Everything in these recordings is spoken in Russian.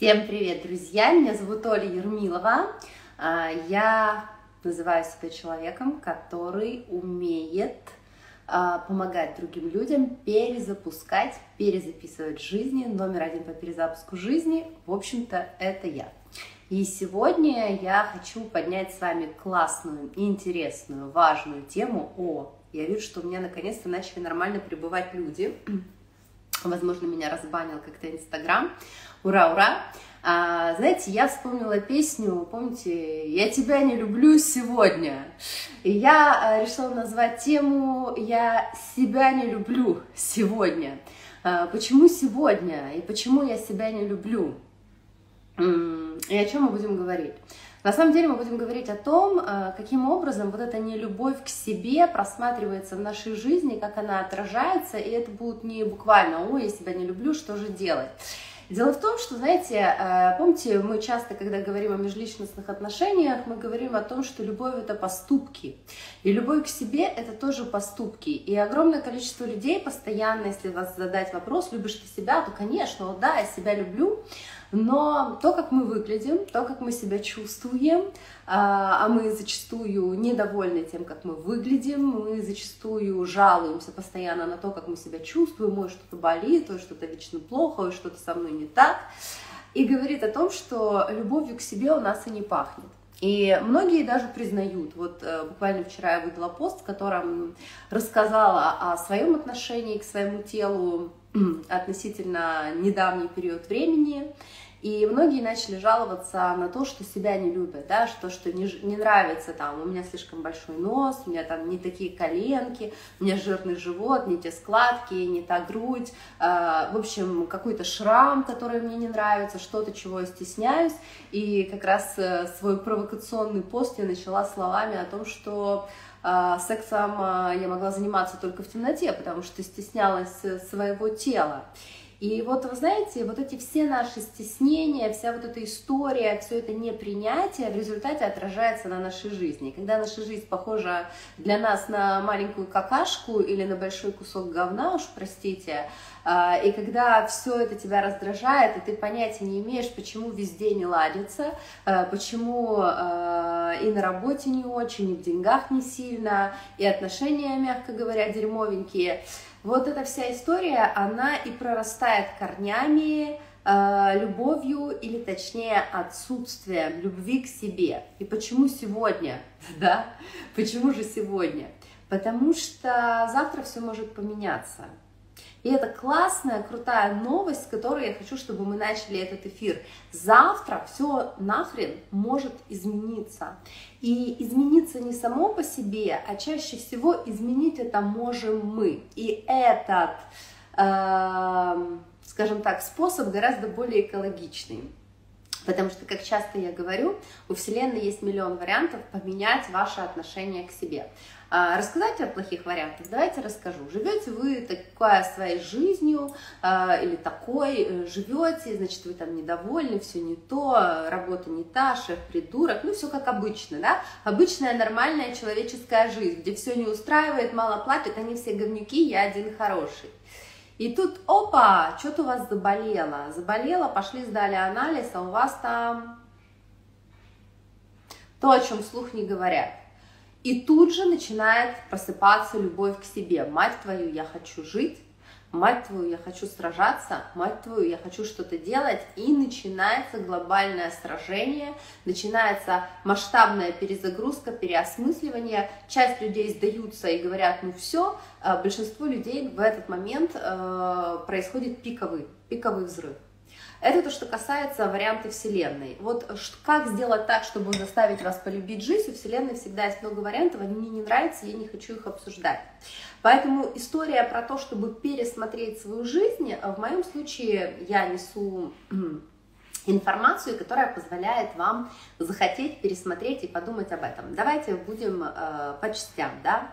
Всем привет, друзья! Меня зовут Оля Ермилова. Я называю себя человеком, который умеет помогать другим людям перезапускать, перезаписывать жизни. Номер один по перезапуску жизни, в общем-то, это я. И сегодня я хочу поднять с вами классную, интересную, важную тему. Я вижу, что у меня наконец-то начали нормально прибывать люди. Возможно, меня разбанил как-то Инстаграм. Ура, ура! Знаете, я вспомнила песню, помните, «Я тебя не люблю сегодня». И я решила назвать тему «Я себя не люблю сегодня». Почему сегодня и почему я себя не люблю? И о чем мы будем говорить? На самом деле мы будем говорить о том, каким образом вот эта нелюбовь к себе просматривается в нашей жизни, как она отражается, и это будет не буквально «Ой, я себя не люблю, что же делать?». Дело в том, что, знаете, помните, мы часто, когда говорим о межличностных отношениях, мы говорим о том, что любовь – это поступки, и любовь к себе – это тоже поступки. И огромное количество людей постоянно, если вас задать вопрос, любишь ты себя, то, конечно, вот да, я себя люблю, но то, как мы выглядим, то, как мы себя чувствуем, а мы зачастую недовольны тем, как мы выглядим, мы зачастую жалуемся постоянно на то, как мы себя чувствуем, ой, что-то болит, ой, что-то вечно плохо, ой, что-то со мной не так, и говорит о том, что любовью к себе у нас и не пахнет. И многие даже признают, вот буквально вчера я выдала пост, в котором рассказала о своем отношении к своему телу относительно недавний период времени, и многие начали жаловаться на то, что себя не любят, да, что не нравится, там, у меня слишком большой нос, у меня там не такие коленки, у меня жирный живот, не те складки, не та грудь, в общем, какой-то шрам, который мне не нравится, что-то, чего я стесняюсь, и как раз свой провокационный пост я начала словами о том, что сексом я могла заниматься только в темноте, потому что стеснялась своего тела. И вот, вы знаете, вот эти все наши стеснения, вся вот эта история, все это непринятие в результате отражается на нашей жизни. Когда наша жизнь похожа для нас на маленькую какашку или на большой кусок говна, уж простите, и когда все это тебя раздражает, и ты понятия не имеешь, почему везде не ладится, почему и на работе не очень, и в деньгах не сильно, и отношения, мягко говоря, дерьмовенькие. Вот эта вся история, она и прорастает корнями, любовью или, точнее, отсутствием любви к себе. И почему сегодня, да? Почему же сегодня? Потому что завтра все может поменяться. И это классная, крутая новость, с которой я хочу, чтобы мы начали этот эфир. Завтра все нахрен может измениться. И измениться не само по себе, а чаще всего изменить это можем мы. И этот, скажем так, способ гораздо более экологичный. Потому что, как часто я говорю, у Вселенной есть миллион вариантов поменять ваше отношение к себе. Рассказать о плохих вариантах? Давайте расскажу. Живете вы такая своей жизнью или такой, живете, значит, вы там недовольны, все не то, работа не та, шеф придурок, ну все как обычно, да? Обычная нормальная человеческая жизнь, где все не устраивает, мало платят, они все говнюки, я один хороший. И тут, опа, что-то у вас заболело. Заболело, пошли, сдали анализ, а у вас там то, о чем вслух не говорят. И тут же начинает просыпаться любовь к себе. Мать твою, я хочу жить, мать твою, я хочу сражаться, мать твою, я хочу что-то делать. И начинается глобальное сражение, начинается масштабная перезагрузка, переосмысливание. Часть людей сдаются и говорят, ну все, большинство людей в этот момент происходит пиковый взрыв. Это то, что касается варианта Вселенной. Вот как сделать так, чтобы заставить вас полюбить жизнь? У Вселенной всегда есть много вариантов, они мне не нравятся, я не хочу их обсуждать. Поэтому история про то, чтобы пересмотреть свою жизнь, в моем случае я несу информацию, которая позволяет вам захотеть пересмотреть и подумать об этом. Давайте будем по частям, да?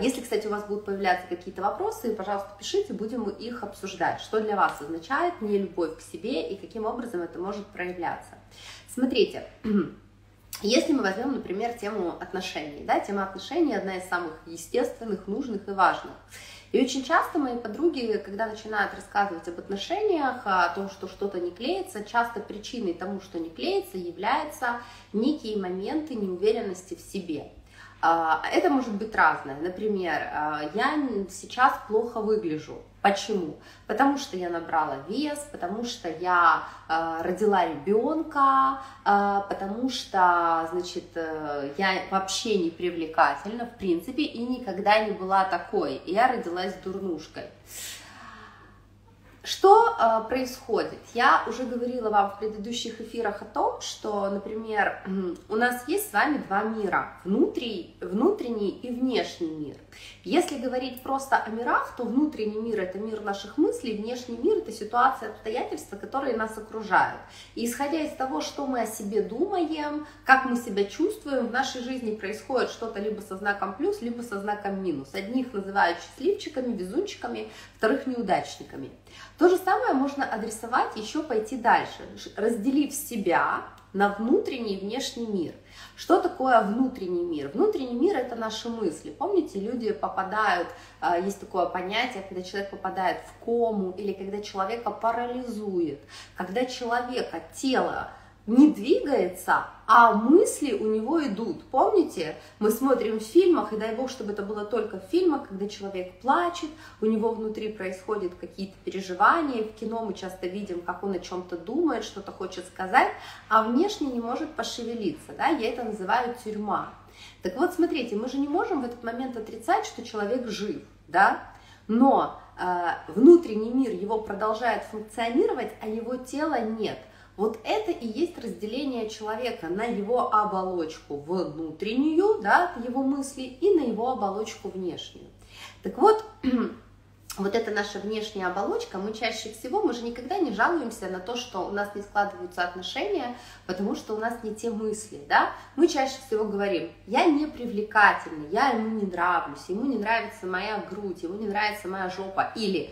Если, кстати, у вас будут появляться какие-то вопросы, пожалуйста, пишите, будем их обсуждать. Что для вас означает нелюбовь к себе и каким образом это может проявляться. Смотрите, если мы возьмем, например, тему отношений. Да, тема отношений одна из самых естественных, нужных и важных. И очень часто мои подруги, когда начинают рассказывать об отношениях, о том, что что-то не клеится, часто причиной тому, что не клеится, являются некие моменты неуверенности в себе. Это может быть разное. Например, я сейчас плохо выгляжу. Почему? Потому что я набрала вес, потому что я родила ребенка, потому что, значит, я вообще не привлекательна, в принципе, и никогда не была такой. Я родилась дурнушкой. Что происходит? Я уже говорила вам в предыдущих эфирах о том, что, например, у нас есть с вами два мира, внутренний и внешний мир. Если говорить просто о мирах, то внутренний мир – это мир наших мыслей, внешний мир – это ситуация, обстоятельства, которые нас окружают. И исходя из того, что мы о себе думаем, как мы себя чувствуем, в нашей жизни происходит что-то либо со знаком плюс, либо со знаком минус. Одних называют счастливчиками, везунчиками, вторых – неудачниками. То же самое можно адресовать, еще пойти дальше, разделив себя на внутренний и внешний мир. Что такое внутренний мир? Внутренний мир – это наши мысли. Помните, люди попадают, есть такое понятие, когда человек попадает в кому, или когда человека парализует, когда человека тело не двигается, а мысли у него идут. Помните, мы смотрим в фильмах, и дай бог, чтобы это было только в фильмах, когда человек плачет, у него внутри происходят какие-то переживания, в кино мы часто видим, как он о чем-то думает, что-то хочет сказать, а внешне не может пошевелиться, да? Я это называю тюрьма. Так вот, смотрите, мы же не можем в этот момент отрицать, что человек жив, да? Но внутренний мир его продолжает функционировать, а его тела нет. Вот это и есть разделение человека на его оболочку внутреннюю, да, его мысли, и на его оболочку внешнюю. Так вот, вот эта наша внешняя оболочка, мы чаще всего, мы же никогда не жалуемся на то, что у нас не складываются отношения, потому что у нас не те мысли, да. Мы чаще всего говорим, я не привлекательна, я ему не нравлюсь, ему не нравится моя грудь, ему не нравится моя жопа, или...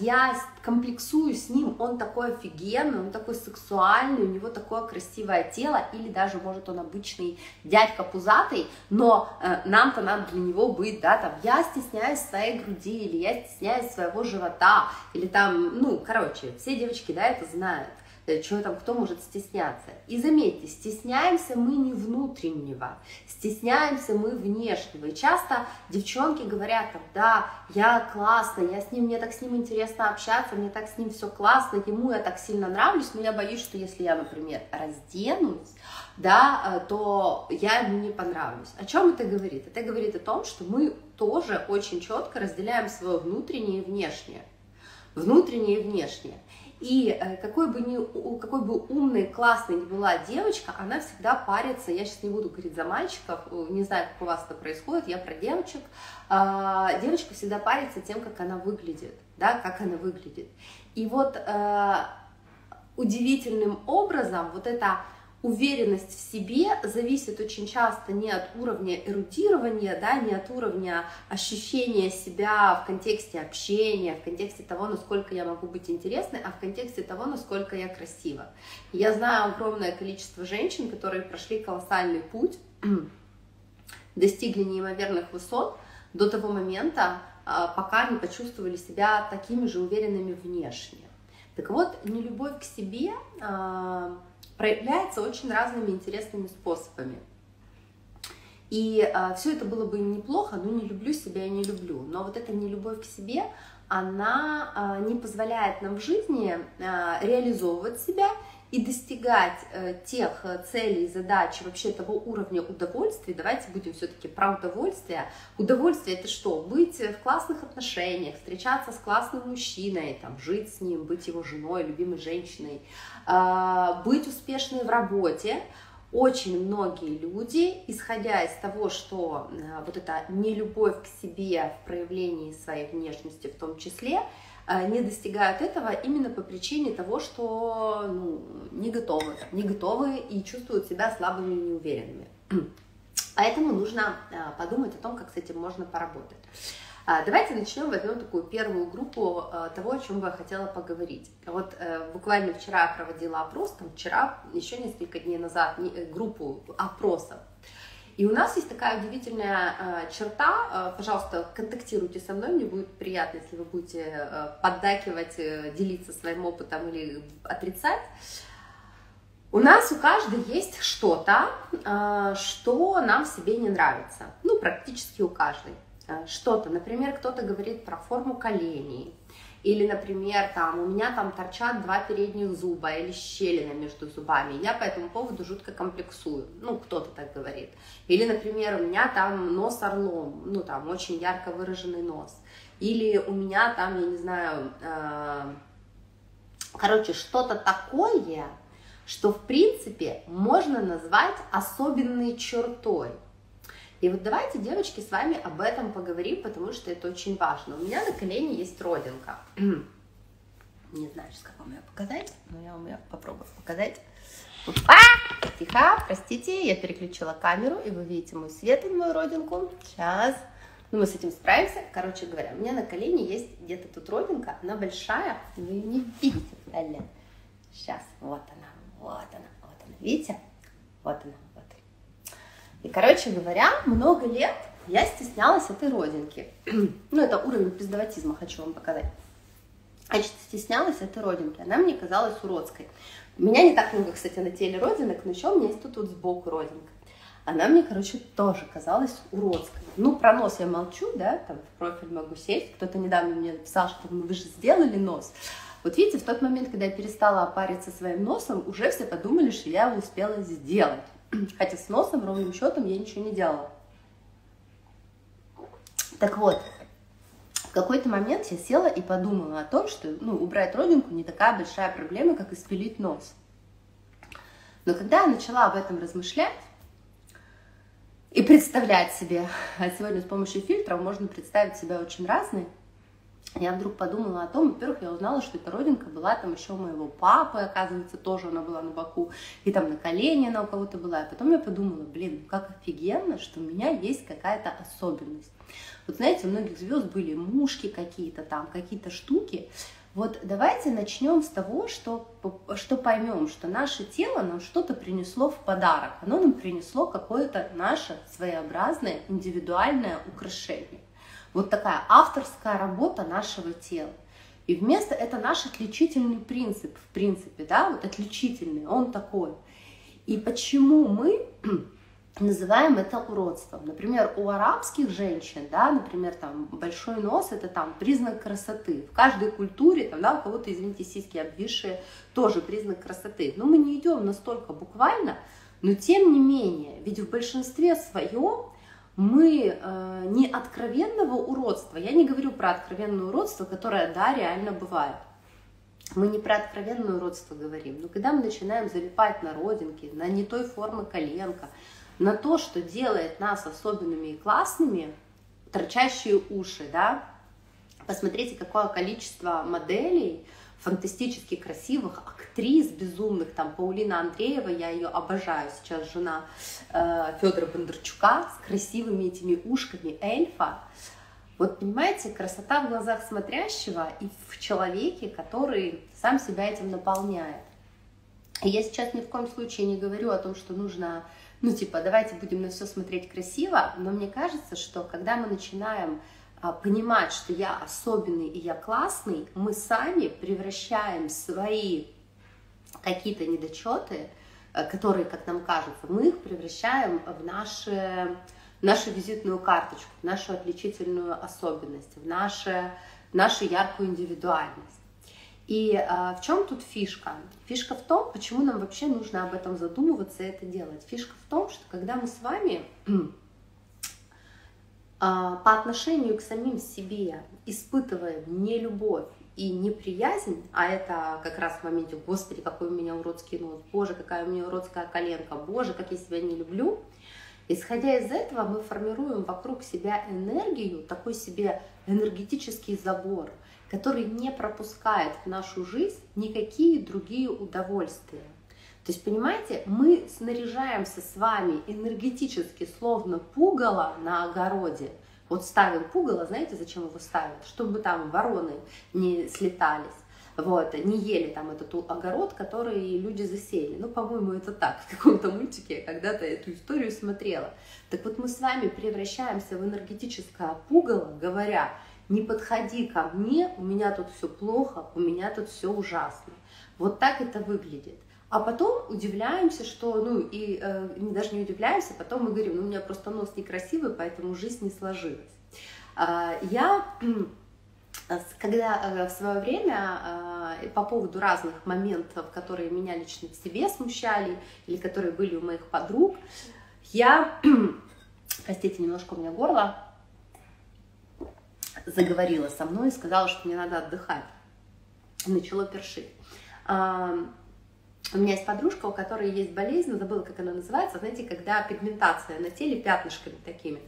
я комплексую с ним, он такой офигенный, он такой сексуальный, у него такое красивое тело, или даже, может, он обычный дядька пузатый, но нам-то надо для него быть, да, там, я стесняюсь своей груди, или я стесняюсь своего живота, или там, ну, короче, все девочки, да, это знают, чего там, кто может стесняться. И заметьте, стесняемся мы не внутреннего, стесняемся мы внешнего. И часто девчонки говорят, да, я классная, я с ним, мне так с ним интересно общаться, мне так с ним все классно, ему я так сильно нравлюсь, но я боюсь, что если я, например, разденусь, да, то я ему не понравлюсь. О чем это говорит? Это говорит о том, что мы тоже очень четко разделяем свое внутреннее и внешнее. Внутреннее и внешнее. И какой бы умной, классной ни была девочка, она всегда парится, я сейчас не буду говорить за мальчиков, не знаю, как у вас это происходит, я про девочек, девочка всегда парится тем, как она выглядит, да, как она выглядит. И вот удивительным образом вот эта уверенность в себе зависит очень часто не от уровня эрудирования, да, не от уровня ощущения себя в контексте общения, в контексте того, насколько я могу быть интересной, а в контексте того, насколько я красива. Я знаю огромное количество женщин, которые прошли колоссальный путь, достигли неимоверных высот до того момента, пока не почувствовали себя такими же уверенными внешне. Так вот, нелюбовь к себе проявляется очень разными интересными способами. И все это было бы неплохо, но не люблю себя, я не люблю. Но вот эта нелюбовь к себе, она не позволяет нам в жизни реализовывать себя и достигать тех целей, задач, вообще того уровня удовольствия. Давайте будем все-таки про удовольствие. Удовольствие – это что? Быть в классных отношениях, встречаться с классным мужчиной, там, жить с ним, быть его женой, любимой женщиной, быть успешной в работе. Очень многие люди, исходя из того, что вот эта нелюбовь к себе в проявлении своей внешности в том числе, не достигают этого именно по причине того, что не готовы и чувствуют себя слабыми и неуверенными. Поэтому нужно подумать о том, как с этим можно поработать. Давайте начнем, возьмем такую первую группу того, о чем я хотела поговорить. Вот буквально вчера я проводила опрос, там вчера, еще несколько дней назад, группу опросов. И у нас есть такая удивительная черта, пожалуйста, контактируйте со мной, мне будет приятно, если вы будете поддакивать, делиться своим опытом или отрицать. У нас у каждой есть что-то, что нам в себе не нравится, ну, практически у каждой. Что-то, например, кто-то говорит про форму коленей, или, например, там, у меня там торчат два передних зуба или щелина между зубами, я по этому поводу жутко комплексую, ну, кто-то так говорит. Или, например, у меня там нос орлом, ну, там, очень ярко выраженный нос. Или у меня там, я не знаю, короче, что-то такое, что, в принципе, можно назвать особенной чертой. И вот давайте, девочки, с вами об этом поговорим, потому что это очень важно. У меня на колене есть родинка. Не знаю, как вам ее показать, но я вам ее попробую показать. А! Тихо, простите, я переключила камеру, и вы видите мой свет и мою родинку. Сейчас. Ну, мы с этим справимся. Короче говоря, у меня на колене есть где-то тут родинка, она большая, вы ее не видите, блин. Сейчас, вот она, вот она, вот она, видите? Вот она. И, короче говоря, много лет я стеснялась этой родинки. Ну, это уровень пиздаватизма, хочу вам показать. Значит, стеснялась этой родинки, она мне казалась уродской. У меня не так много, кстати, на теле родинок, но еще у меня есть тут сбоку родинка. Она мне, короче, тоже казалась уродской. Ну, про нос я молчу, да, там в профиль могу сесть. Кто-то недавно мне написал, что вы же сделали нос. Вот видите, в тот момент, когда я перестала париться своим носом, уже все подумали, что я его успела сделать. Хотя с носом, ровным счетом, я ничего не делала. Так вот, в какой-то момент я села и подумала о том, что, ну, убрать родинку не такая большая проблема, как испилить нос. Но когда я начала об этом размышлять и представлять себе, а сегодня с помощью фильтров можно представить себя очень разной, я вдруг подумала о том, во-первых, я узнала, что эта родинка была там еще у моего папы, оказывается, тоже она была на боку, и там на колене она у кого-то была. И потом я подумала, блин, как офигенно, что у меня есть какая-то особенность. Вот знаете, у многих звезд были мушки какие-то там, какие-то штуки. Вот давайте начнем с того, что поймем, что наше тело нам что-то принесло в подарок. Оно нам принесло какое-то наше своеобразное индивидуальное украшение. Вот такая авторская работа нашего тела. И вместо это наш отличительный принцип, в принципе, да, вот отличительный, он такой. И почему мы называем это уродством? Например, у арабских женщин, да, например, там большой нос, это там признак красоты. В каждой культуре, там, да, у кого-то, извините, сиськи обвисшие, тоже признак красоты. Но мы не идем настолько буквально, но тем не менее, ведь в большинстве своем мы не откровенного уродства, я не говорю про откровенное уродство, которое, да, реально бывает. Мы не про откровенное уродство говорим, но когда мы начинаем залипать на родинки, на не той формы коленка, на то, что делает нас особенными и классными, торчащие уши, да, посмотрите, какое количество моделей, фантастически красивых актрис, безумных, там, Паулина Андреева, я ее обожаю, сейчас жена Федора Бондарчука, с красивыми этими ушками эльфа. Вот, понимаете, красота в глазах смотрящего и в человеке, который сам себя этим наполняет. И я сейчас ни в коем случае не говорю о том, что нужно, ну, типа, давайте будем на все смотреть красиво, но мне кажется, что когда мы начинаем понимать, что я особенный и я классный, мы сами превращаем свои какие-то недочеты, которые, как нам кажется, мы их превращаем в нашу визитную карточку, в нашу отличительную особенность, в нашу яркую индивидуальность. И в чем тут фишка? Фишка в том, почему нам вообще нужно об этом задумываться и это делать. Фишка в том, что когда мы с вами по отношению к самим себе испытываем нелюбовь и неприязнь, а это как раз в моменте «Господи, какой у меня уродский нос», «Боже, какая у меня уродская коленка», «Боже, как я себя не люблю», исходя из этого мы формируем вокруг себя энергию, такой себе энергетический забор, который не пропускает в нашу жизнь никакие другие удовольствия. То есть, понимаете, мы снаряжаемся с вами энергетически, словно пугало на огороде. Вот ставим пугало, знаете, зачем его ставят? Чтобы там вороны не слетались. Вот, не ели там этот огород, который люди засели. Ну, по-моему, это так, в каком-то мультике я когда-то эту историю смотрела. Так вот мы с вами превращаемся в энергетическое пугало, говоря: не подходи ко мне, у меня тут все плохо, у меня тут все ужасно. Вот так это выглядит. А потом удивляемся, что, ну, и даже не удивляемся, потом мы говорим: ну, у меня просто нос некрасивый, поэтому жизнь не сложилась. Я, когда в свое время по поводу разных моментов, которые меня лично в себе смущали, или которые были у моих подруг, я, простите, немножко у меня горло, заговорила со мной и сказала, что мне надо отдыхать. Начала першить. У меня есть подружка, у которой есть болезнь, забыла, как она называется, знаете, когда пигментация на теле пятнышками такими.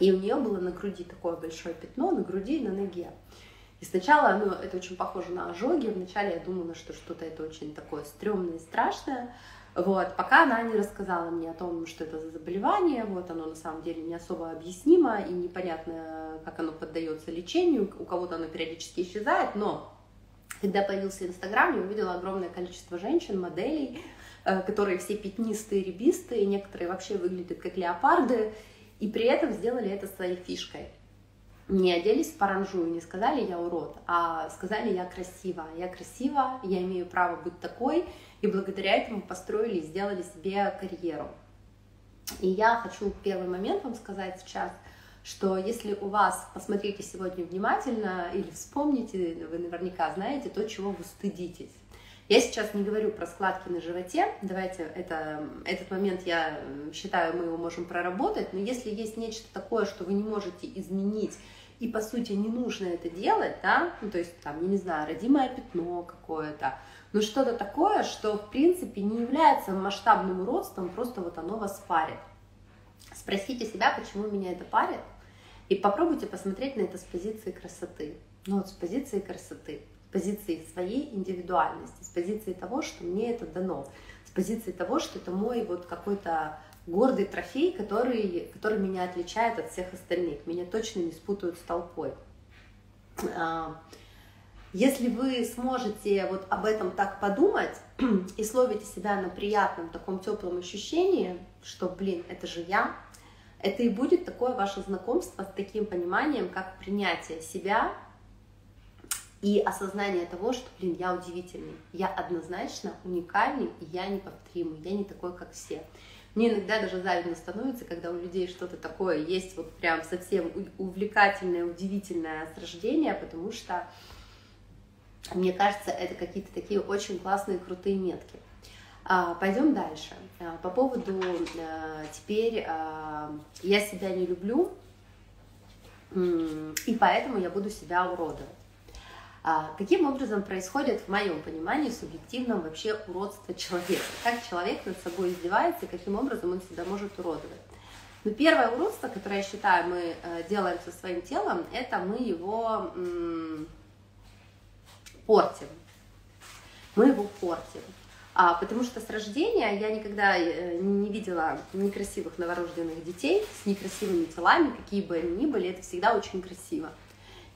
И у нее было на груди такое большое пятно, на груди и на ноге. И сначала, ну, это очень похоже на ожоги, вначале я думала, что что-то это очень такое стрёмное и страшное, вот, пока она не рассказала мне о том, что это за заболевание, вот, оно на самом деле не особо объяснимо и непонятно, как оно поддается лечению, у кого-то оно периодически исчезает, но... Когда появился Инстаграм, я увидела огромное количество женщин, моделей, которые все пятнистые, ребистые, некоторые вообще выглядят как леопарды, и при этом сделали это своей фишкой. Не оделись в паранжу, не сказали «я урод», а сказали «я красива». Я красива, я имею право быть такой, и благодаря этому построили и сделали себе карьеру. И я хочу в первый момент вам сказать сейчас, что если у вас, посмотрите сегодня внимательно или вспомните, вы наверняка знаете то, чего вы стыдитесь. Я сейчас не говорю про складки на животе, давайте этот момент, я считаю, мы его можем проработать, но если есть нечто такое, что вы не можете изменить и, по сути, не нужно это делать, да, ну, то есть, там, я не знаю, родимое пятно какое-то, но что-то такое, что, в принципе, не является масштабным уродством, просто вот оно вас парит. Спросите себя, почему меня это парит, и попробуйте посмотреть на это с позиции красоты. Ну вот с позиции красоты, с позиции своей индивидуальности, с позиции того, что мне это дано, с позиции того, что это мой вот какой-то гордый трофей, который меня отличает от всех остальных, меня точно не спутают с толпой. Если вы сможете вот об этом так подумать и словите себя на приятном, таком теплом ощущении, что, блин, это же я, это и будет такое ваше знакомство с таким пониманием, как принятие себя и осознание того, что, блин, я удивительный, я однозначно уникальный, и я неповторимый, я не такой, как все. Мне иногда даже завидно становится, когда у людей что-то такое есть, вот прям совсем увлекательное, удивительное с рождения, потому что... Мне кажется, это какие-то такие очень классные, крутые метки. Пойдем дальше. По поводу теперь «я себя не люблю, и поэтому я буду себя уродовать». Каким образом происходит, в моем понимании, субъективном вообще уродство человека? Как человек над собой издевается, и каким образом он себя может уродовать? Но первое уродство, которое, я считаю, мы делаем со своим телом, это мы его... портим. Мы его портим. Потому что с рождения я никогда не видела некрасивых новорожденных детей с некрасивыми телами, какие бы они ни были, это всегда очень красиво.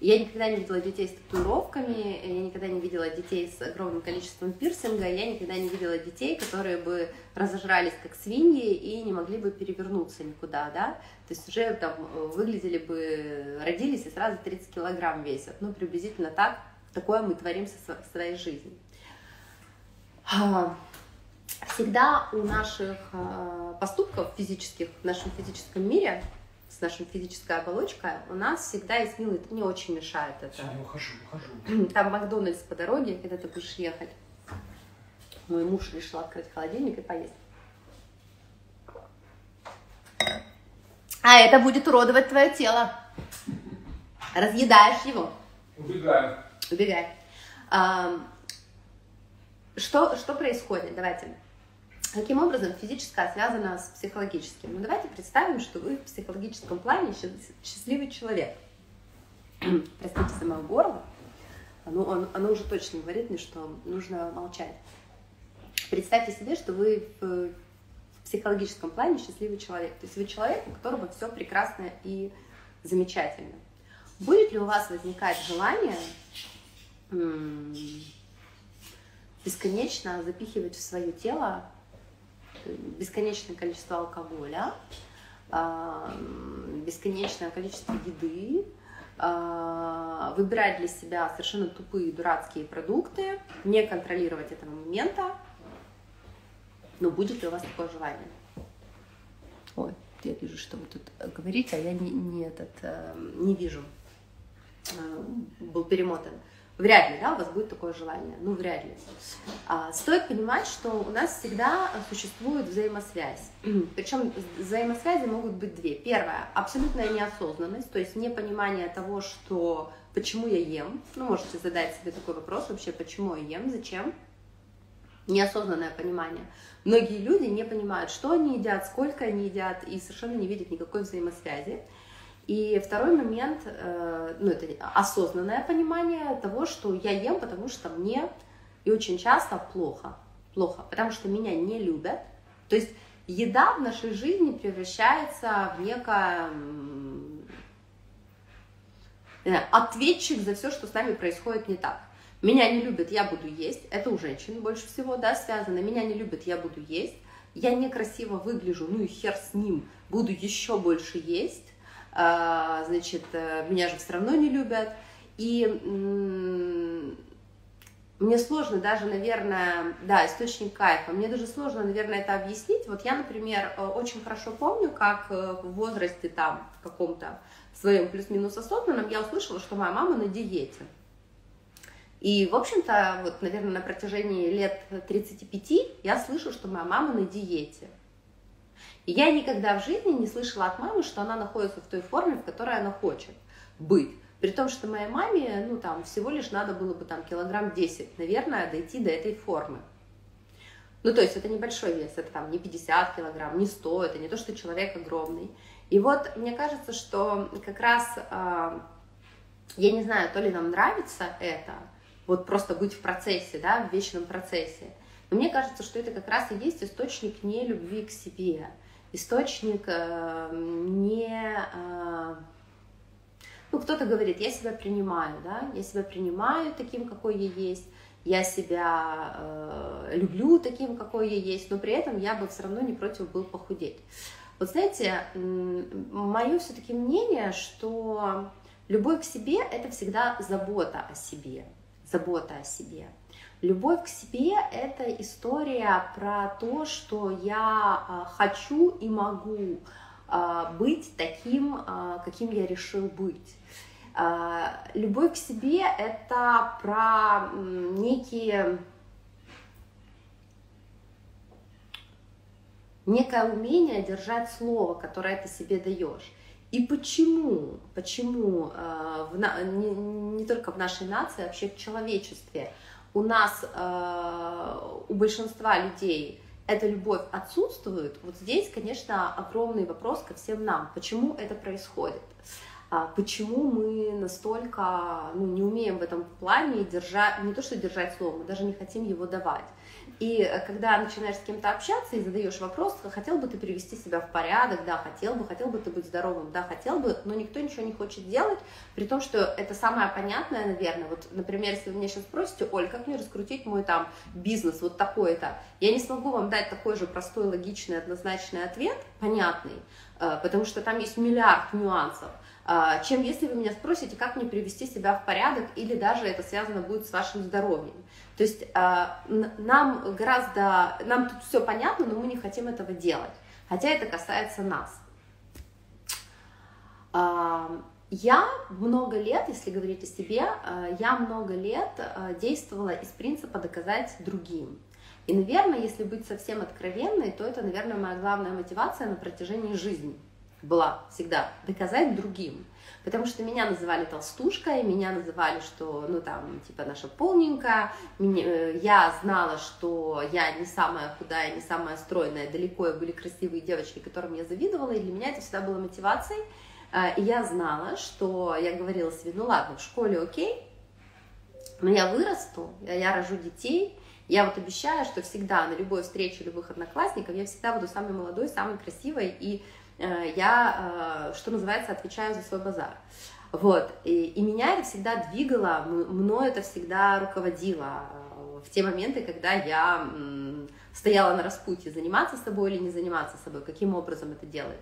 Я никогда не видела детей с татуировками, я никогда не видела детей с огромным количеством пирсинга, я никогда не видела детей, которые бы разожрались как свиньи и не могли бы перевернуться никуда, да? То есть уже там выглядели бы, родились и сразу 30 килограмм весят, ну приблизительно так. Такое мы творим со своей жизнью. Всегда у наших поступков физических, в нашем физическом мире, с нашей физической оболочкой, у нас всегда есть милый, мне очень мешает это. Я ухожу. Там Макдональдс по дороге, когда ты будешь ехать. Мой муж решил открыть холодильник и поесть. А это будет уродовать твое тело. Разъедаешь его. Убегаю. Убегай. Что происходит? Давайте. Каким образом физическое связано с психологическим? Ну, давайте представим, что вы в психологическом плане счастливый человек. Простите, самого горла. Оно уже точно говорит мне, что нужно молчать. Представьте себе, что вы в психологическом плане счастливый человек. То есть вы человек, у которого все прекрасно и замечательно. Будет ли у вас возникать желание бесконечно запихивать в свое тело бесконечное количество алкоголя, бесконечное количество еды, выбирать для себя совершенно тупые, дурацкие продукты, не контролировать этого момента. Но будет ли у вас такое желание? Ой, я вижу, что вы тут говорите, а я не вижу. Был перемотан. Вряд ли, да, у вас будет такое желание. Ну, вряд ли. Стоит понимать, что у нас всегда существует взаимосвязь. Причем взаимосвязи могут быть две. Первая – абсолютная неосознанность, то есть непонимание того, что почему я ем. Ну, можете задать себе такой вопрос вообще, почему я ем, зачем. Неосознанное понимание. Многие люди не понимают, что они едят, сколько они едят, и совершенно не видят никакой взаимосвязи. И второй момент, ну, это осознанное понимание того, что я ем, потому что мне и очень часто плохо, потому что меня не любят. То есть еда в нашей жизни превращается в некое ответчик за все, что с нами происходит не так. Меня не любят, я буду есть. Это у женщин больше всего, да, связано. Меня не любят, я буду есть. Я некрасиво выгляжу, ну и хер с ним, буду еще больше есть. Значит, меня же все равно не любят. И мне сложно даже, наверное, да, источник кайфа, мне даже сложно, наверное, это объяснить. Вот я, например, очень хорошо помню, как в возрасте там, в каком-то своем плюс-минус осознанном, я услышала, что моя мама на диете. И, в общем-то, вот, наверное, на протяжении лет 35 я слышу, что моя мама на диете. И я никогда в жизни не слышала от мамы, что она находится в той форме, в которой она хочет быть. При том, что моей маме, ну, там, всего лишь надо было бы, там, килограмм 10, наверное, дойти до этой формы. Ну, то есть это небольшой вес, это, там, не 50 килограмм, не 100, это не то, что человек огромный. И вот мне кажется, что как раз, я не знаю, то ли нам нравится это, вот просто быть в процессе, да, в вечном процессе. Но мне кажется, что это как раз и есть источник нелюбви к себе. Источник ну, кто-то говорит, я себя принимаю, да, я себя принимаю таким, какой я есть, я себя люблю таким, какой я есть, но при этом я бы все равно не против был похудеть. Вот знаете, мое все-таки мнение, что любовь к себе – это всегда забота о себе, забота о себе. Любовь к себе – это история про то, что я хочу и могу быть таким, каким я решил быть. Любовь к себе – это про некое умение держать слово, которое ты себе даешь. И почему не только в нашей нации, а вообще в человечестве, у нас, у большинства людей эта любовь отсутствует, вот здесь, конечно, огромный вопрос ко всем нам. Почему это происходит? Почему мы настолько не умеем в этом плане держать, не то что держать слово, мы даже не хотим его давать. И когда начинаешь с кем-то общаться и задаешь вопрос, хотел бы ты привести себя в порядок, да, хотел бы ты быть здоровым, да, хотел бы, но никто ничего не хочет делать, при том, что это самое понятное, наверное. Вот, например, если вы меня сейчас спросите, Оль, как мне раскрутить мой там бизнес вот такой-то, я не смогу вам дать такой же простой, логичный, однозначный ответ, понятный, потому что там есть миллиард нюансов, чем если вы меня спросите, как мне привести себя в порядок, или даже это связано будет с вашим здоровьем. То есть нам тут все понятно, но мы не хотим этого делать, хотя это касается нас. Я много лет, если говорить о себе, я много лет действовала из принципа доказать другим. И, наверное, если быть совсем откровенной, то это, наверное, моя главная мотивация на протяжении жизни была всегда доказать другим, потому что меня называли толстушкой, меня называли, что, ну, там, типа, наша полненькая, я знала, что я не самая худая, не самая стройная, далеко, и были красивые девочки, которым я завидовала, и для меня это всегда было мотивацией, и я знала, что я говорила себе, ну, ладно, в школе окей, но я вырасту, я рожу детей, я вот обещаю, что всегда на любой встрече любых одноклассников я всегда буду самой молодой, самой красивой, и я, что называется, отвечаю за свой базар. Вот. И меня это всегда двигало, мною это всегда руководило в те моменты, когда я стояла на распутье, заниматься собой или не заниматься собой, каким образом это делать.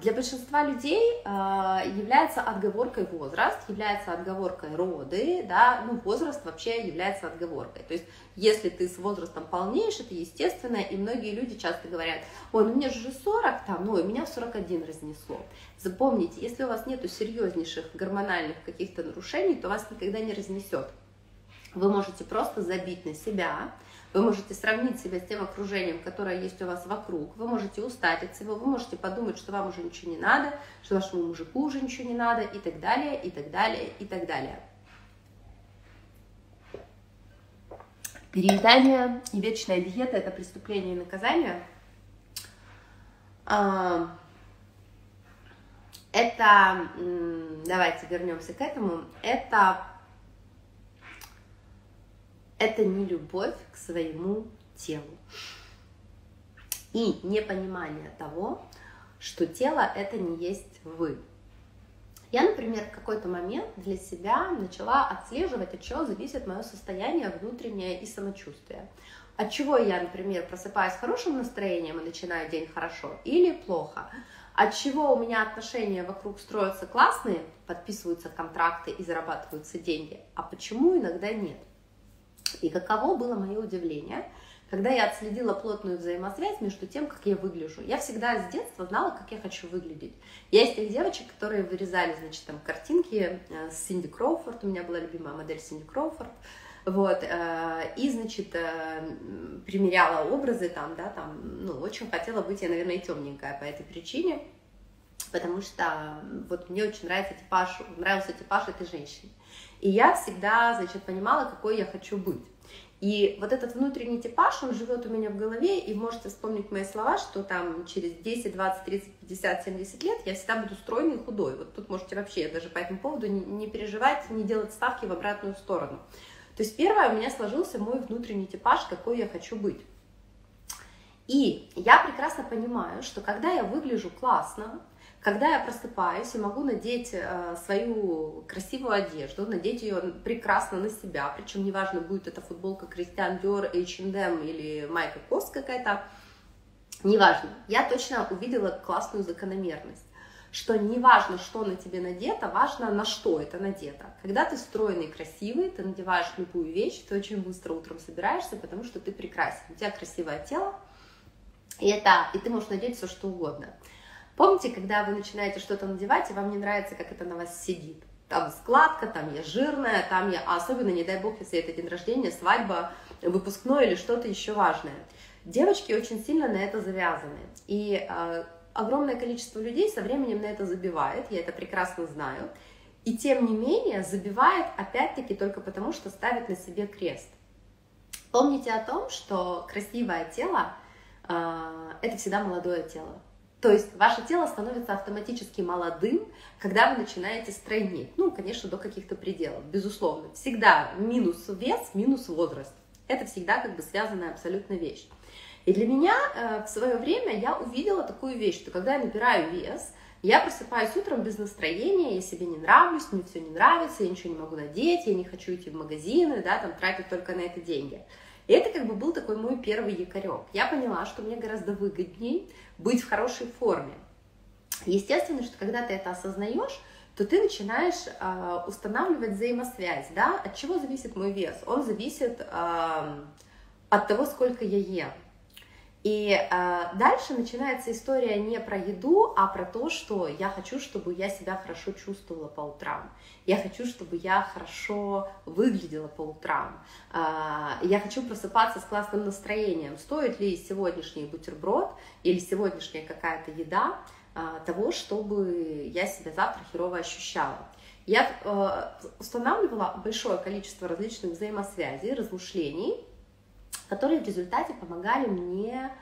Для большинства людей является отговоркой возраст, является отговоркой роды, да, ну, возраст вообще является отговоркой. То есть, если ты с возрастом полнеешь, это естественно, и многие люди часто говорят: ой, ну мне же 40, там, ну, и меня в 41 разнесло. Запомните, если у вас нету серьезнейших гормональных каких-то нарушений, то вас никогда не разнесет. Вы можете просто забить на себя, вы можете сравнить себя с тем окружением, которое есть у вас вокруг, вы можете устать от всего, вы можете подумать, что вам уже ничего не надо, что вашему мужику уже ничего не надо, и так далее, и так далее, и так далее. Переедание и вечная диета – это преступление и наказание. Это, давайте вернемся к этому, это не любовь к своему телу и непонимание того, что тело – это не есть вы. Я, например, в какой-то момент для себя начала отслеживать, от чего зависит мое состояние внутреннее и самочувствие. От чего я, например, просыпаюсь с хорошим настроением и начинаю день хорошо или плохо. От чего у меня отношения вокруг строятся классные, подписываются контракты и зарабатываются деньги, а почему иногда нет. И каково было мое удивление, когда я отследила плотную взаимосвязь между тем, как я выгляжу. Я всегда с детства знала, как я хочу выглядеть. Я из тех девочек, которые вырезали, значит, там картинки с Синди Кроуфорд. У меня была любимая модель Синди Кроуфорд. Вот, и, значит, примеряла образы там, да, там, ну, очень хотела быть, я, наверное, и темненькая по этой причине, потому что вот мне очень нравился типаж этой женщины. И я всегда, значит, понимала, какой я хочу быть. И вот этот внутренний типаж, он живет у меня в голове, и можете вспомнить мои слова, что там через 10, 20, 30, 50, 70 лет я всегда буду стройной и худой. Вот тут можете вообще даже по этому поводу не переживать, не делать ставки в обратную сторону. То есть первое, у меня сложился мой внутренний типаж, какой я хочу быть. И я прекрасно понимаю, что когда я выгляжу классно, когда я просыпаюсь и могу надеть свою красивую одежду, надеть ее прекрасно на себя, причем неважно, будет это футболка Christian Dior, H&M или Майка Кос какая-то, неважно. Я точно увидела классную закономерность, что неважно, что на тебе надето, важно, на что это надето. Когда ты стройный, красивый, ты надеваешь любую вещь, ты очень быстро утром собираешься, потому что ты прекрасен, у тебя красивое тело, и ты можешь надеть все, что угодно. Помните, когда вы начинаете что-то надевать, и вам не нравится, как это на вас сидит? Там складка, там я жирная, там я... А особенно, не дай бог, если это день рождения, свадьба, выпускной или что-то еще важное. Девочки очень сильно на это завязаны. И огромное количество людей со временем на это забивает, я это прекрасно знаю. И тем не менее забивает, опять-таки, только потому, что ставит на себе крест. Помните о том, что красивое тело – это всегда молодое тело. То есть ваше тело становится автоматически молодым, когда вы начинаете стройнеть. Ну, конечно, до каких-то пределов, безусловно. Всегда минус вес, минус возраст. Это всегда как бы связанная абсолютно вещь. И для меня в свое время я увидела такую вещь, что когда я набираю вес, я просыпаюсь утром без настроения, я себе не нравлюсь, мне все не нравится, я ничего не могу надеть, я не хочу идти в магазины, да, там тратить только на это деньги. И это как бы был такой мой первый якорек. Я поняла, что мне гораздо выгоднее быть в хорошей форме. Естественно, что когда ты это осознаешь, то ты начинаешь устанавливать взаимосвязь, да? От чего зависит мой вес? Он зависит от того, сколько я ем. И дальше начинается история не про еду, а про то, что я хочу, чтобы я себя хорошо чувствовала по утрам. Я хочу, чтобы я хорошо выглядела по утрам. Я хочу просыпаться с классным настроением. Стоит ли сегодняшний бутерброд или сегодняшняя какая-то еда того, чтобы я себя завтра херово ощущала? Я устанавливала большое количество различных взаимосвязей, размышлений, которые в результате помогали мне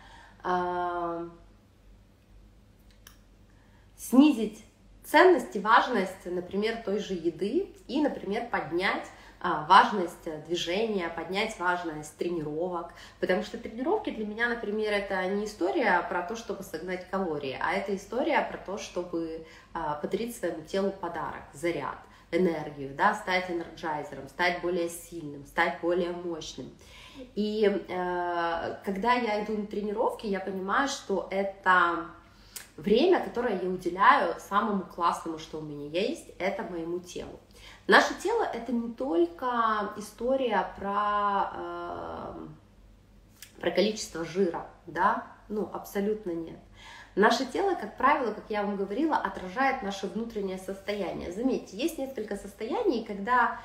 снизить ценность и важность, например, той же еды и, например, поднять важность движения, поднять важность тренировок, потому что тренировки для меня, например, это не история про то, чтобы согнать калории, а это история про то, чтобы подарить своему телу подарок, заряд, энергию, да, стать энерджайзером, стать более сильным, стать более мощным. И когда я иду на тренировки, я понимаю, что это время, которое я уделяю самому классному, что у меня есть, это моему телу. Наше тело – это не только история про количество жира, да, ну, абсолютно нет. Наше тело, как правило, как я вам говорила, отражает наше внутреннее состояние. Заметьте, есть несколько состояний, когда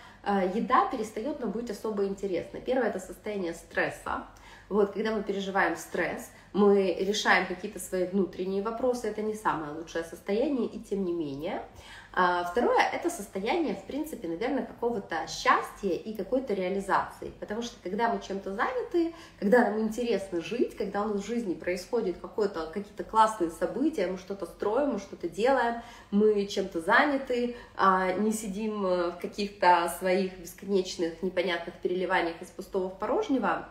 еда перестает нам быть особо интересной. Первое – это состояние стресса. Вот, когда мы переживаем стресс, мы решаем какие-то свои внутренние вопросы, это не самое лучшее состояние, и тем не менее. Второе – это состояние, в принципе, наверное, какого-то счастья и какой-то реализации, потому что когда мы чем-то заняты, когда нам интересно жить, когда у нас в жизни происходят какие-то классные события, мы что-то строим, мы что-то делаем, мы чем-то заняты, не сидим в каких-то своих бесконечных непонятных переливаниях из пустого в порожнего,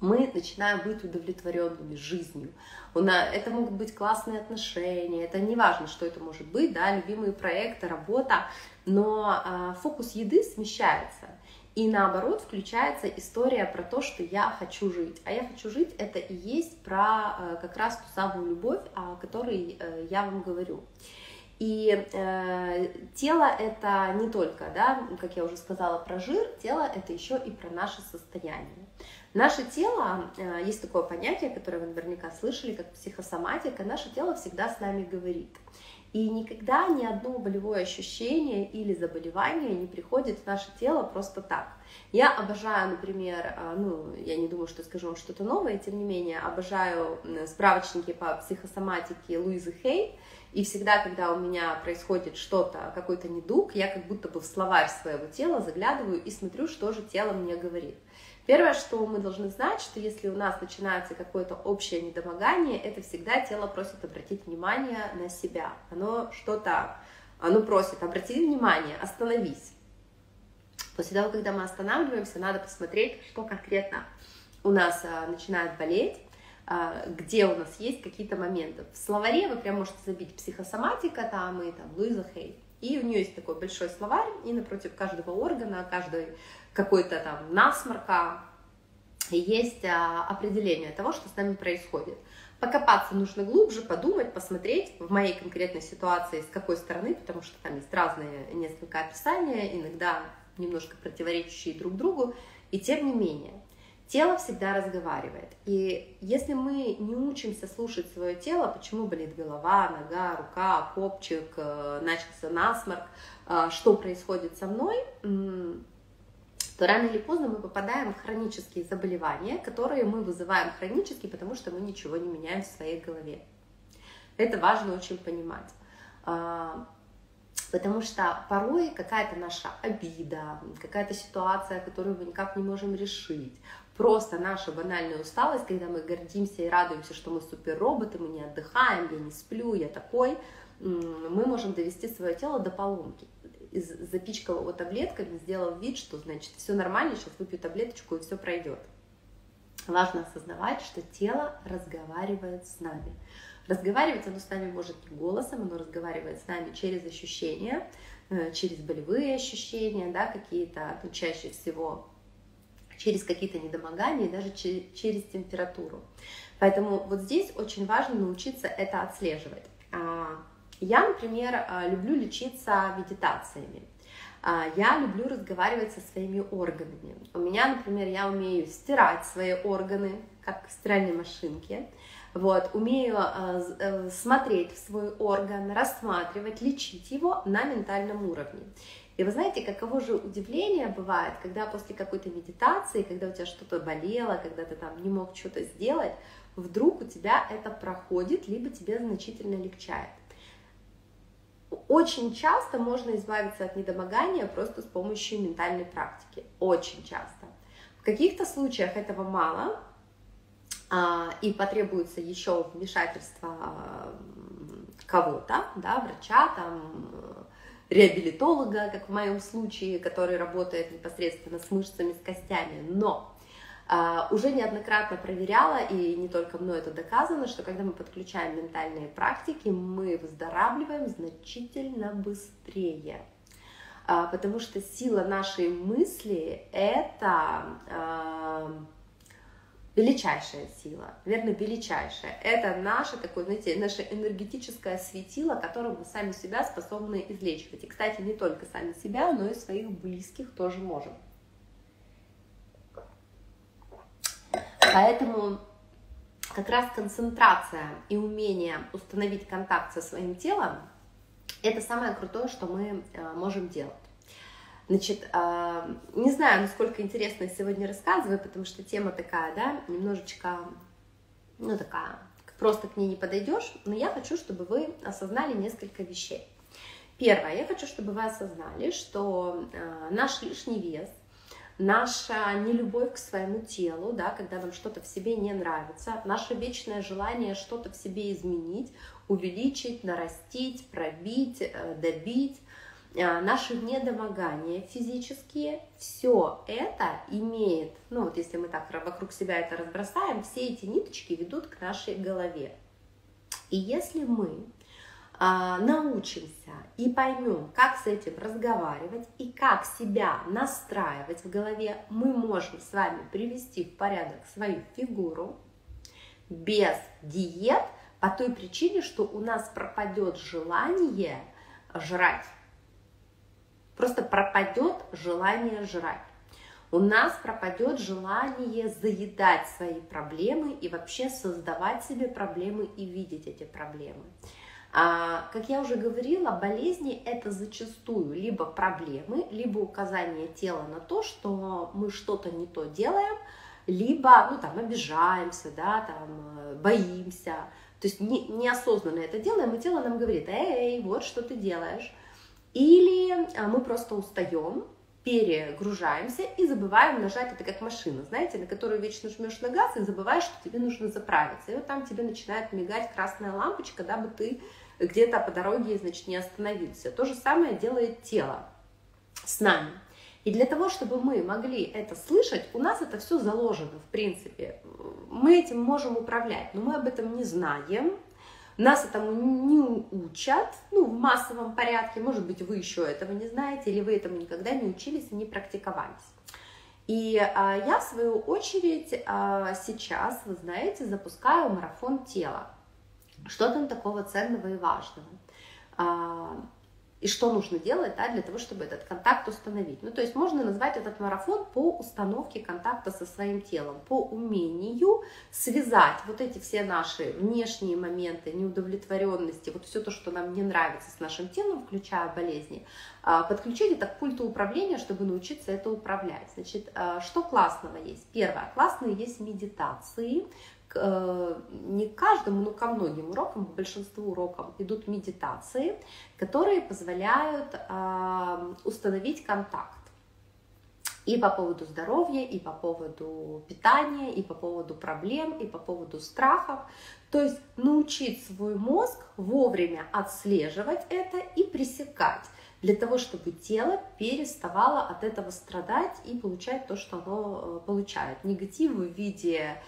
мы начинаем быть удовлетворенными жизнью. Это могут быть классные отношения, это не важно, что это может быть, да, любимые проекты, работа, но фокус еды смещается. И наоборот включается история про то, что я хочу жить. А я хочу жить – это и есть про как раз ту самую любовь, о которой я вам говорю. И тело это не только, да, как я уже сказала, про жир, тело это еще и про наше состояние. Наше тело, есть такое понятие, которое вы наверняка слышали, как психосоматика, наше тело всегда с нами говорит. И никогда ни одно болевое ощущение или заболевание не приходит в наше тело просто так. Я обожаю, например, ну, я не думаю, что скажу вам что-то новое, тем не менее, обожаю справочники по психосоматике Луизы Хей. И всегда, когда у меня происходит что-то, какой-то недуг, я как будто бы в словарь своего тела заглядываю и смотрю, что же тело мне говорит. Первое, что мы должны знать, что если у нас начинается какое-то общее недомогание, это всегда тело просит обратить внимание на себя. Оно просит, обрати внимание, остановись. После того, когда мы останавливаемся, надо посмотреть, что конкретно у нас начинает болеть, где у нас есть какие-то моменты. В словаре вы прям можете забить психосоматика, там и там Луиза Хей. И у нее есть такой большой словарь, и напротив каждого органа, каждой какой-то там насморка есть определение того, что с нами происходит. Покопаться нужно глубже, подумать, посмотреть в моей конкретной ситуации, с какой стороны, потому что там есть разные несколько описания, иногда немножко противоречащие друг другу, и тем не менее. Тело всегда разговаривает, и если мы не учимся слушать свое тело, почему болит голова, нога, рука, копчик, начался насморк, что происходит со мной, то рано или поздно мы попадаем в хронические заболевания, которые мы вызываем хронически, потому что мы ничего не меняем в своей голове. Это важно очень понимать. Потому что порой какая-то наша обида, какая-то ситуация, которую мы никак не можем решить, просто наша банальная усталость, когда мы гордимся и радуемся, что мы суперроботы, мы не отдыхаем, я не сплю, я такой, мы можем довести свое тело до поломки. Запичкала его таблетками, сделав вид, что значит все нормально, сейчас выпью таблеточку и все пройдет. Важно осознавать, что тело разговаривает с нами. Разговаривать оно с нами может не голосом, оно разговаривает с нами через ощущения, через болевые ощущения, да, какие-то, ну, чаще всего через какие-то недомогания, и даже через температуру. Поэтому вот здесь очень важно научиться это отслеживать. Я, например, люблю лечиться медитациями. Я люблю разговаривать со своими органами. У меня, например, я умею стирать свои органы, как в стиральной машинке. Вот, умею смотреть в свой орган, рассматривать, лечить его на ментальном уровне. И вы знаете, каково же удивление бывает, когда после какой-то медитации, когда у тебя что-то болело, когда ты там не мог что-то сделать, вдруг у тебя это проходит, либо тебе значительно легчает. Очень часто можно избавиться от недомогания просто с помощью ментальной практики. Очень часто. В каких-то случаях этого мало, и потребуется еще вмешательство кого-то, да, врача, там, реабилитолога, как в моем случае, который работает непосредственно с мышцами, с костями, но уже неоднократно проверяла, и не только мной это доказано, что когда мы подключаем ментальные практики, мы выздоравливаем значительно быстрее, потому что сила нашей мысли – это величайшая сила, верно, величайшая. Это наше такое, знаете, наше энергетическое светило, которым мы сами себя способны излечивать. И, кстати, не только сами себя, но и своих близких тоже можем. Поэтому как раз концентрация и умение установить контакт со своим телом – это самое крутое, что мы можем делать. Значит, не знаю, насколько интересно я сегодня рассказываю, потому что тема такая, да, немножечко, ну, такая, просто к ней не подойдешь, но я хочу, чтобы вы осознали несколько вещей. Первое, я хочу, чтобы вы осознали, что наш лишний вес, наша нелюбовь к своему телу, да, когда нам что-то в себе не нравится, наше вечное желание что-то в себе изменить, увеличить, нарастить, пробить, добить, наши недомогания физические, все это имеет, ну вот если мы так вокруг себя это разбросаем, все эти ниточки ведут к нашей голове. И если мы научимся и поймем, как с этим разговаривать и как себя настраивать в голове, мы можем с вами привести в порядок свою фигуру без диет по той причине, что у нас пропадет желание жрать. Просто пропадет желание жрать. У нас пропадет желание заедать свои проблемы и вообще создавать себе проблемы и видеть эти проблемы. Как я уже говорила, болезни – это зачастую либо проблемы, либо указание тела на то, что мы что-то не то делаем, либо, ну, там, обижаемся, да, там, боимся. То есть неосознанно это делаем, и тело нам говорит: «Эй, вот что ты делаешь». Или мы просто устаем, перегружаемся и забываем нажать, это как машина, знаете, на которую вечно жмешь на газ и забываешь, что тебе нужно заправиться. И вот там тебе начинает мигать красная лампочка, дабы ты где-то по дороге, значит, не остановился. То же самое делает тело с нами. И для того, чтобы мы могли это слышать, у нас это все заложено, в принципе. Мы этим можем управлять, но мы об этом не знаем. Нас этому не учат, ну, в массовом порядке, может быть, вы еще этого не знаете, или вы этому никогда не учились и не практиковались. И я, в свою очередь, сейчас, вы знаете, запускаю марафон тела. Что там такого ценного и важного? И что нужно делать, да, для того, чтобы этот контакт установить? Ну, то есть можно назвать этот марафон по установке контакта со своим телом, по умению связать вот эти все наши внешние моменты, неудовлетворенности, вот все то, что нам не нравится с нашим телом, включая болезни, подключить это к пульту управления, чтобы научиться это управлять. Значит, что классного есть? Первое, классные есть медитации. Не к каждому, но ко многим урокам, к большинству уроков идут медитации, которые позволяют установить контакт и по поводу здоровья, и по поводу питания, и по поводу проблем, и по поводу страхов. То есть научить свой мозг вовремя отслеживать это и пресекать, для того, чтобы тело переставало от этого страдать и получать то, что оно получает. Негатив в виде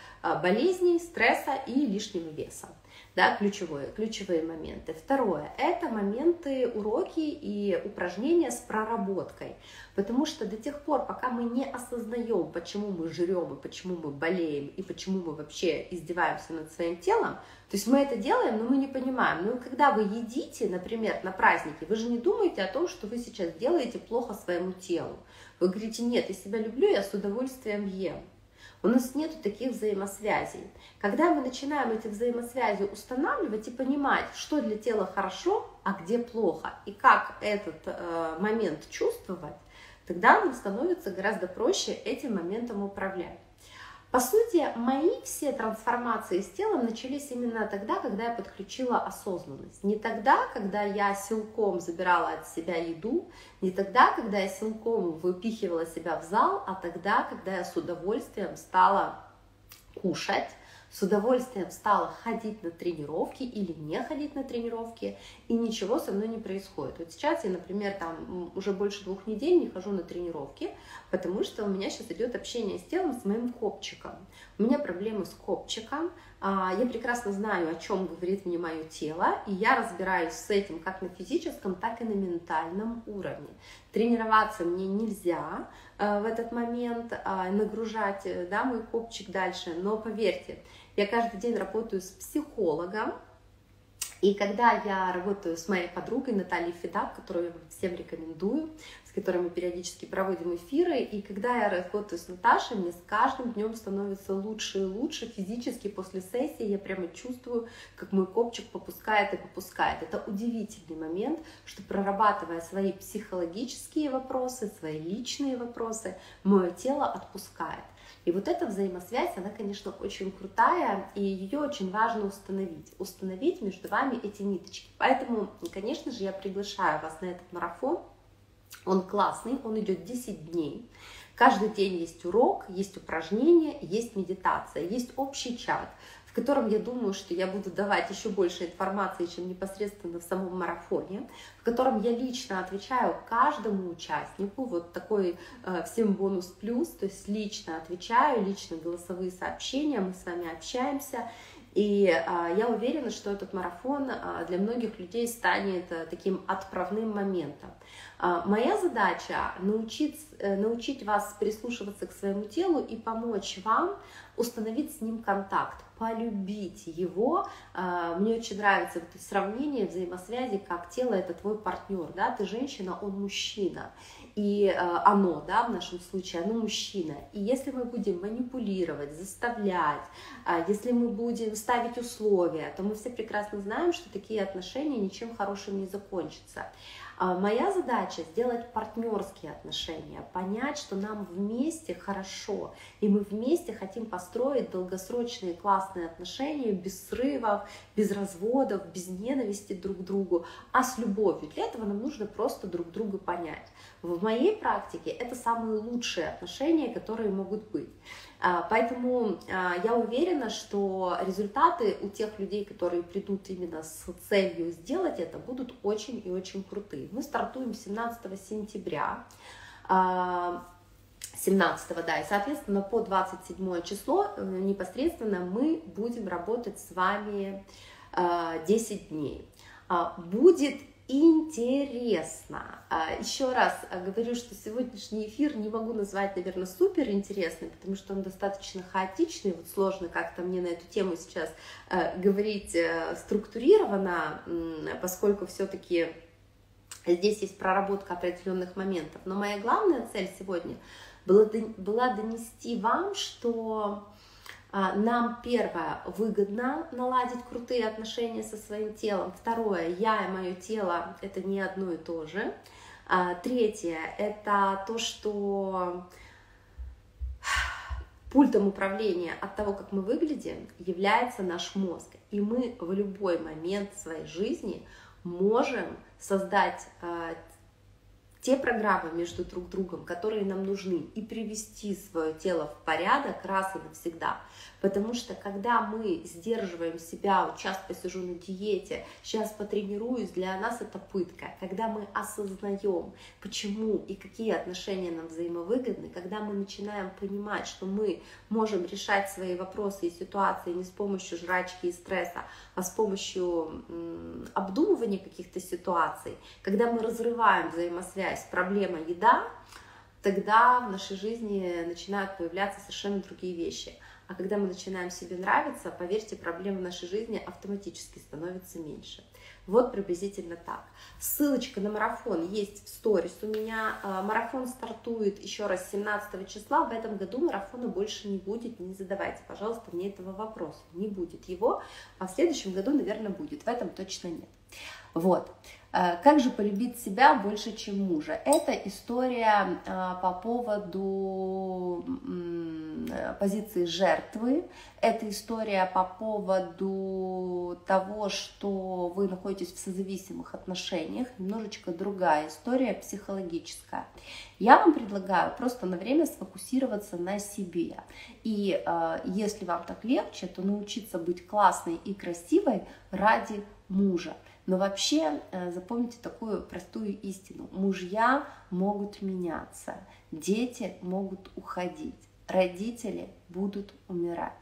болезней, стресса и лишнего веса. Да, ключевые моменты. Второе – это моменты, уроки и упражнения с проработкой. Потому что до тех пор, пока мы не осознаем, почему мы жрем, и почему мы болеем, и почему мы вообще издеваемся над своим телом, то есть мы это делаем, но мы не понимаем. Ну, когда вы едите, например, на празднике, вы же не думаете о том, что вы сейчас делаете плохо своему телу. Вы говорите: нет, я себя люблю, я с удовольствием ем. У нас нет таких взаимосвязей. Когда мы начинаем эти взаимосвязи устанавливать и понимать, что для тела хорошо, а где плохо, и как этот момент чувствовать, тогда нам становится гораздо проще этим моментом управлять. По сути, мои все трансформации с телом начались именно тогда, когда я подключила осознанность. Не тогда, когда я силком забирала от себя еду, не тогда, когда я силком выпихивала себя в зал, а тогда, когда я с удовольствием стала кушать, с удовольствием стала ходить на тренировки или не ходить на тренировки, и ничего со мной не происходит. Вот сейчас я, например, там уже больше 2 недель не хожу на тренировки, потому что у меня сейчас идет общение с телом, с моим копчиком. У меня проблемы с копчиком, я прекрасно знаю, о чем говорит мне мое тело, и я разбираюсь с этим как на физическом, так и на ментальном уровне. Тренироваться мне нельзя в этот момент, нагружать, да, мой копчик дальше, но поверьте, я каждый день работаю с психологом, и когда я работаю с моей подругой Натальей Федак, которую я всем рекомендую, с которой мы периодически проводим эфиры, и когда я работаю с Наташей, мне с каждым днем становится лучше и лучше физически. После сессии я прямо чувствую, как мой копчик попускает и попускает. Это удивительный момент, что прорабатывая свои психологические вопросы, свои личные вопросы, мое тело отпускает. И вот эта взаимосвязь, она, конечно, очень крутая, и ее очень важно установить. Установить между вами эти ниточки. Поэтому, конечно же, я приглашаю вас на этот марафон. Он классный, он идет 10 дней. Каждый день есть урок, есть упражнения, есть медитация, есть общий чат, в котором, я думаю, что я буду давать еще больше информации, чем непосредственно в самом марафоне, в котором я лично отвечаю каждому участнику, вот такой всем бонус плюс, то есть лично отвечаю, лично голосовые сообщения, мы с вами общаемся, и я уверена, что этот марафон для многих людей станет таким отправным моментом. Моя задача научить вас прислушиваться к своему телу и помочь вам установить с ним контакт, полюбить его. Мне очень нравится это сравнение взаимосвязи, как тело — это твой партнер, да, ты женщина, он мужчина, и оно, да, в нашем случае, оно мужчина. И если мы будем манипулировать, заставлять, если мы будем ставить условия, то мы все прекрасно знаем, что такие отношения ничем хорошим не закончатся. Моя задача — сделать партнерские отношения, понять, что нам вместе хорошо, и мы вместе хотим построить долгосрочные классные отношения без срывов, без разводов, без ненависти друг к другу, а с любовью. Для этого нам нужно просто друг друга понять. В моей практике это самые лучшие отношения, которые могут быть. Поэтому я уверена, что результаты у тех людей, которые придут именно с целью сделать это, будут очень и очень крутые. Мы стартуем 17 сентября. 17-го, да, и, соответственно, по 27 число непосредственно мы будем работать с вами 10 дней. Будет интересно. Еще раз говорю, что сегодняшний эфир не могу назвать, наверное, суперинтересным, потому что он достаточно хаотичный, вот сложно как-то мне на эту тему сейчас говорить структурированно, поскольку все-таки здесь есть проработка определенных моментов. Но моя главная цель сегодня была донести вам, что нам, первое, выгодно наладить крутые отношения со своим телом, второе, я и мое тело — это не одно и то же, третье — это то, что пультом управления от того, как мы выглядим, является наш мозг, и мы в любой момент своей жизни можем создать те программы между друг другом, которые нам нужны, и привести свое тело в порядок раз и навсегда. Потому что когда мы сдерживаем себя, вот сейчас посижу на диете, сейчас потренируюсь, для нас это пытка. Когда мы осознаем, почему и какие отношения нам взаимовыгодны, когда мы начинаем понимать, что мы можем решать свои вопросы и ситуации не с помощью жрачки и стресса, а с помощью обдумывания каких-то ситуаций, когда мы разрываем взаимосвязь, проблема еда, тогда в нашей жизни начинают появляться совершенно другие вещи. А когда мы начинаем себе нравиться, поверьте, проблем в нашей жизни автоматически становится меньше. Вот приблизительно так. Ссылочка на марафон есть в сторис у меня. Марафон стартует еще раз 17 числа. В этом году марафона больше не будет. Не задавайте, пожалуйста, мне этого вопроса. Не будет его. А в следующем году, наверное, будет. В этом точно нет. Вот. Как же полюбить себя больше, чем мужа? Это история по поводу позиции жертвы, это история по поводу того, что вы находитесь в созависимых отношениях, немножечко другая история психологическая. Я вам предлагаю просто на время сфокусироваться на себе. И если вам так легче, то научиться быть классной и красивой ради мужа. Но вообще запомните такую простую истину. Мужья могут меняться, дети могут уходить, родители будут умирать.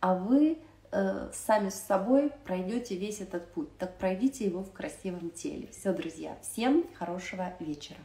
А вы сами с собой пройдете весь этот путь. Так пройдите его в красивом теле. Все, друзья, всем хорошего вечера.